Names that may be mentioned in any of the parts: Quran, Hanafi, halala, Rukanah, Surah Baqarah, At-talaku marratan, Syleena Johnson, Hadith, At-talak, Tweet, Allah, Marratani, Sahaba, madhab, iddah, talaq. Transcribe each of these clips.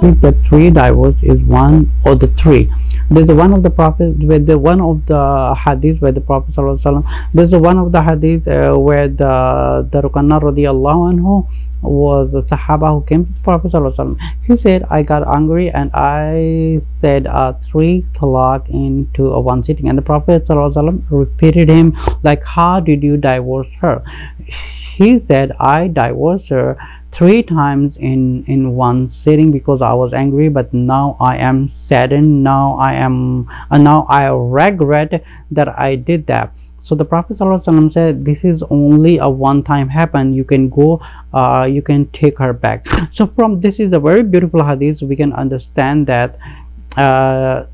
think that three divorce is one or the three. There's one of the prophets where the one of the hadith where the Prophet ﷺ, there's one of the hadith where the Rukanah radiallahu anhu was the Sahaba who came to the Prophet ﷺ. He said, I got angry and I said three talaq into one sitting, and the Prophet ﷺ repeated him like, how did you divorce her? He said, I divorced her three times in one sitting because I was angry, but now I am saddened, now I regret that I did that. So the Prophet ﷺ said, this is only a one-time happen, you can go, you can take her back. So from this is a very beautiful hadith, we can understand that the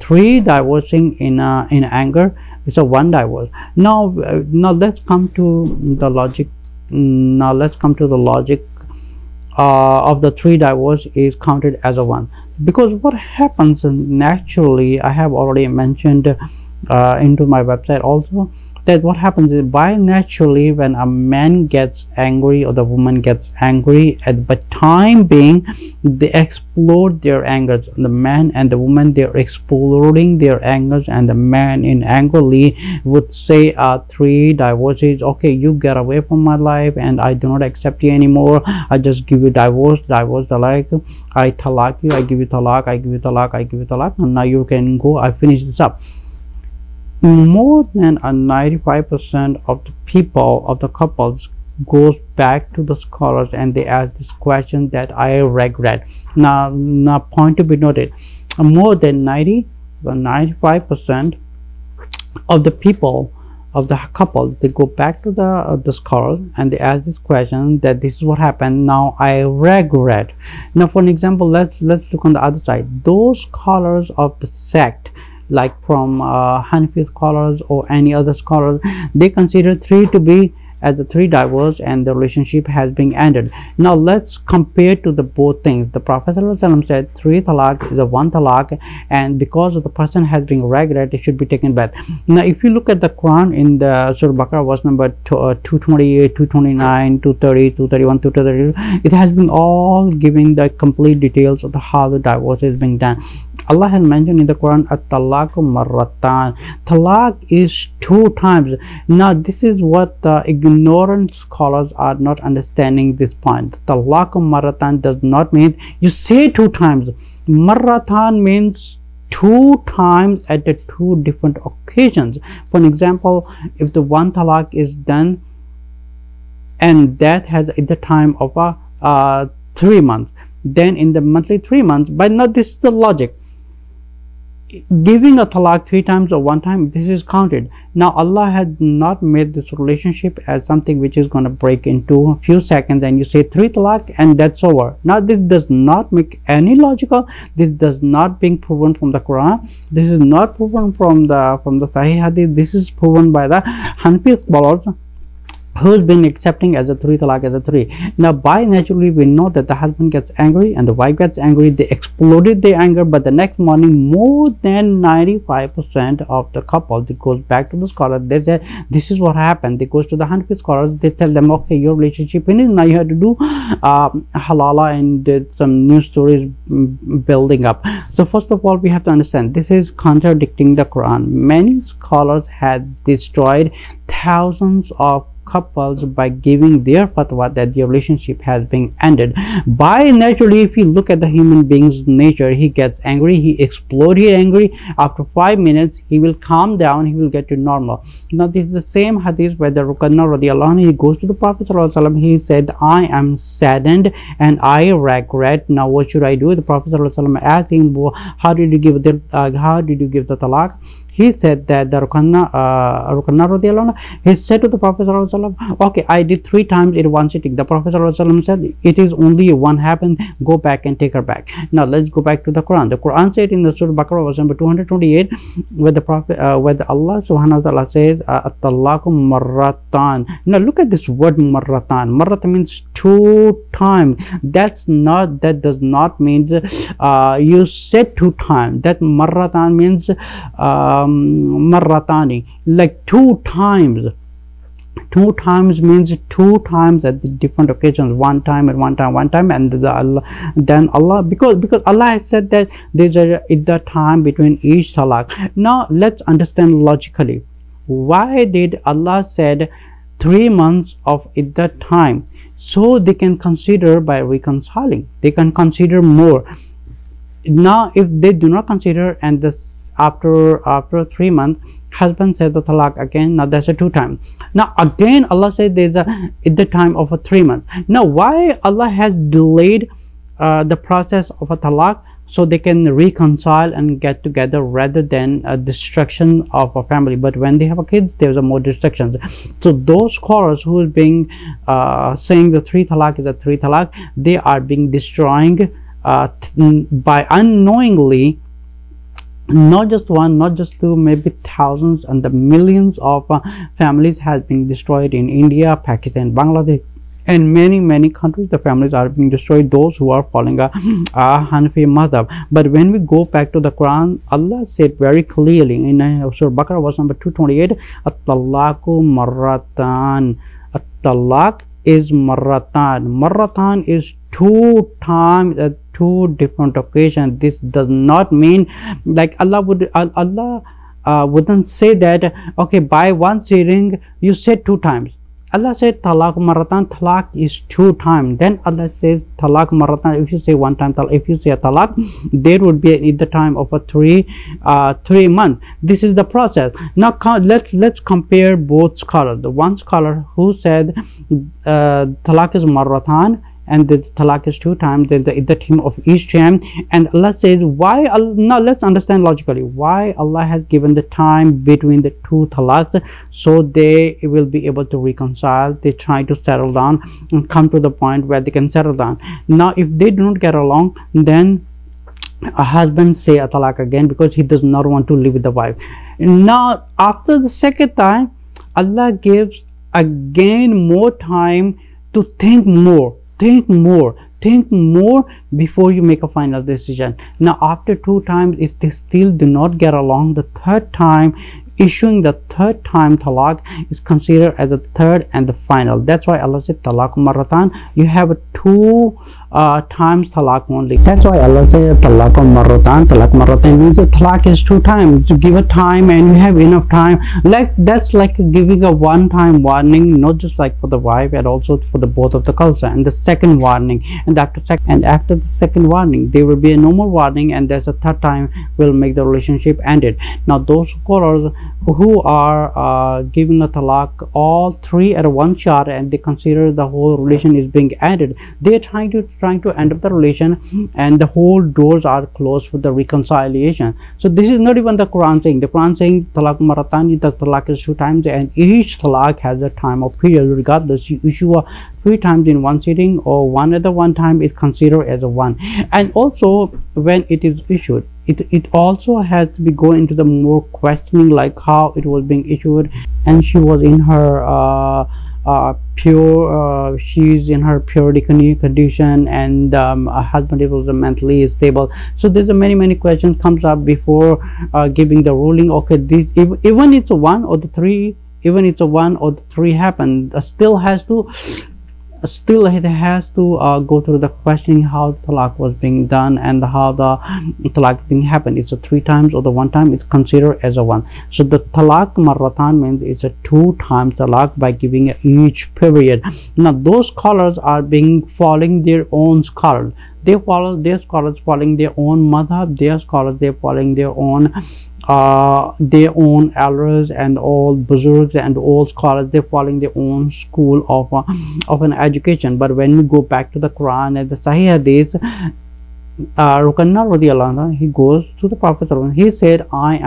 three divorcing in anger is a one divorce. Now let's come to the logic. Now let's come to the logic of the three divorce is counted as a one, because what happens naturally, I have already mentioned into my website also, that what happens is by naturally when a man gets angry or the woman gets angry, at the time being they explode their angers. The man and the woman, they are exploding their angers, and the man in angrily would say three divorces. Okay, you get away from my life and I do not accept you anymore. I just give you divorce, talaq, I talaq you, I give you talaq, I give you talaq, I give you talaq, and now you can go, I finish this up. More than 95% of the people, of the couples, goes back to the scholars and they ask this question that I regret. Now point to be noted, more than 90 to 95% of the people, of the couple, they go back to the scholars and they ask this question that this is what happened, now I regret. Now for an example, let's look on the other side. Those scholars of the sect, like from Hanafi scholars or any other scholars, they consider three to be as the three divorce and the relationship has been ended. Now let's compare to the both things. The Prophet ﷺ said three talaq is a one talaq, and because of the person has been regret, it should be taken back. Now if you look at the Quran in the Surah Baqarah verse number 228, 229, 230, 231, 232, it has been all giving the complete details of how the divorce is being done. Allah has mentioned in the Quran, At-talaku marratan. Talaq is two times. Now this is what ignorant scholars are not understanding this point. Talaq marratan does not mean you say two times. Marratan means two times at the two different occasions. For an example, if the one talaq is done and that has at the time of a 3 months, then in the monthly 3 months, but not, this is the logic. Giving a talaq three times or one time, this is counted. Now Allah had not made this relationship as something which is going to break into a few seconds and you say three talaq and that's over. Now this does not make any logical, this does not being proven from the Quran, this is not proven from the Sahih Hadith, this is proven by the Hanafi scholars who's been accepting as a three talaq as a three. Now by naturally we know that the husband gets angry and the wife gets angry, they exploded their anger, but the next morning more than 95% of the couple, they goes back to the scholar, they say this is what happened, they goes to the Hanafi scholars, they tell them, okay, your relationship finished, now you have to do halala, and did some new stories building up. So first of all, we have to understand this is contradicting the Quran. Many scholars had destroyed thousands of couples by giving their fatwa that the relationship has been ended. By naturally, if you look at the human being's nature, he gets angry, he explodes, he angry, after 5 minutes he will calm down, he will get to normal. Now this is the same hadith where the Rukanah radiallahu anhu, he goes to the Prophet ﷺ, he said, I am saddened and I regret, now what should I do? The Prophet ﷺ asked him, how did you give the talaq? He said that the Rukanah radiallahu anhu, he said to the Prophet ﷺ, okay, I did three times in one sitting. The Prophet ﷺ said, it is only one happened, go back and take her back. Now let's go back to the Quran. The Quran said in the Surah Baqarah verse number 228, where the Prophet, where Allah subhanahu wa ta'ala says, At-talaku marratan. Now look at this word marratan. Marratan means two times. That's not, that does not mean you said two times. That marratan means Marratani, like two times. two times means two times at the different occasions, one time, and the Allah, then Allah, because Allah has said that there is a iddah time between each talaq. Now let's understand logically why did Allah said 3 months of iddah time, so they can consider by reconciling, they can consider more. Now if they do not consider, and this after 3 months husband said the talaq again, now that's a 2 times. Now again Allah said there's a iddah time of a 3 months. Now why Allah has delayed the process of a talaq, so they can reconcile and get together rather than a destruction of a family? But when they have a kids, there's a more destructions. So those scholars who is being saying the 3 talaq is a 3 talaq, they are being destroying by unknowingly, not just one, not just two, maybe thousands and the millions of families has been destroyed in India, Pakistan, Bangladesh, and many countries. The families are being destroyed, those who are following a Hanafi madhab. But when we go back to the Quran, Allah said very clearly in Surah Baqarah verse number 228, At-talaku marratan. At-talak is marratan. Marratan is 2 times at 2 different occasions. This does not mean like Allah wouldn't say that, okay, by one sitting you said 2 times. Allah said talaq marratan, talaq is 2 times. Then Allah says talaq marratan. If you say 1 time, if you say a talaq, there would be in the time of a 3 months. This is the process. Now let's compare both scholars. The one scholar who said talaq is marratan and the talaq is 2 times, then the iddah time of each time. And Allah says why Allah, now let's understand logically why Allah has given the time between the 2 talaqs, so they will be able to reconcile. They try to settle down and come to the point where they can settle down. Now if they do not get along, then a husband say a talaq again, because he does not want to live with the wife. Now after the 2nd time, Allah gives again more time to think more before you make a final decision. Now after 2 times, if they still do not get along, the 3rd time, issuing the 3rd time talaq is considered as the 3rd and the final. That's why Allah said talaq marratan. You have a 2 times talaq only. That's why Allah said talaq marratan. Talaq marratan means the talaq is 2 times. You give a time and you have enough time. Like that's like giving a 1-time warning, not just like for the wife and also for the both of the culture. And the 2nd warning, and after the 2nd warning there will be a no more warning, and there's a 3rd time will make the relationship ended. Now those scholars who are giving a talaq all 3 at one shot, and they consider the whole relation is being ended, they're trying to end up the relation, and the whole doors are closed for the reconciliation. So this is not even the Quran saying. The Quran saying talaq maratani, the talaq is 2 times, and each talaq has a time of period. Regardless, you issue 3 times in one sitting or 1 at 1 time, is considered as a 1. And also when it is issued, it also has to be go into the more questioning, like how it was being issued, and she was in her she's in her purity condition, and her husband was mentally stable. So there's a many questions comes up before giving the ruling. Okay, this even it's a 1 or the 3, even it's a 1 or the 3 happened, still it has to go through the questioning how talaq was being done and how the talaq thing happened. It's a 3 times or the 1 time, it's considered as a 1. So the talaq marratan means it's a 2 times talaq by giving each period. Now those scholars are being following their own scholar. They follow their scholars following their own madhab, their scholars they're following their own elders and all buzurgs and all scholars. They're following their own school of an education. But when we go back to the Quran and the Sahih Hadith, Rukanah radiallahu anha, he goes to the Prophet, he said, I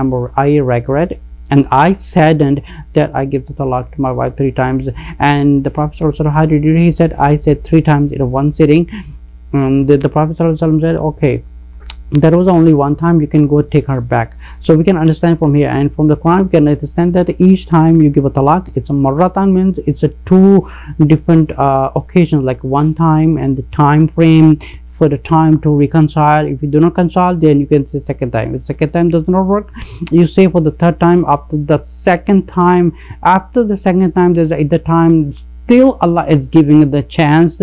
regret and I saddened that I give the talaq to my wife 3 times. And the Prophet said, how did you? He said, I said 3 times in one sitting. And the Prophet said, okay, there was only 1 time, you can go take her back. So we can understand from here and from the Quran we can understand that each time you give a talaq, it's a marratan, means it's a 2 different occasions, like 1 time and the time frame, for the time to reconcile. If you do not reconcile, then you can say second time. If second time does not work, you say for the third time. After the second time, there's iddah time. Still Allah is giving the chance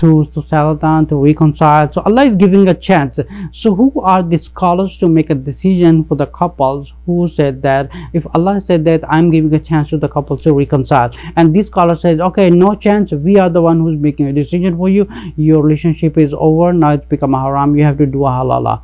to settle down, to reconcile. So Allah is giving a chance. So who are the scholars to make a decision for the couples who said that if Allah said that I'm giving a chance to the couple to reconcile, and this scholar says, okay, no chance, we are the one who's making a decision for you, your relationship is over now, it's become a haram, you have to do a halala.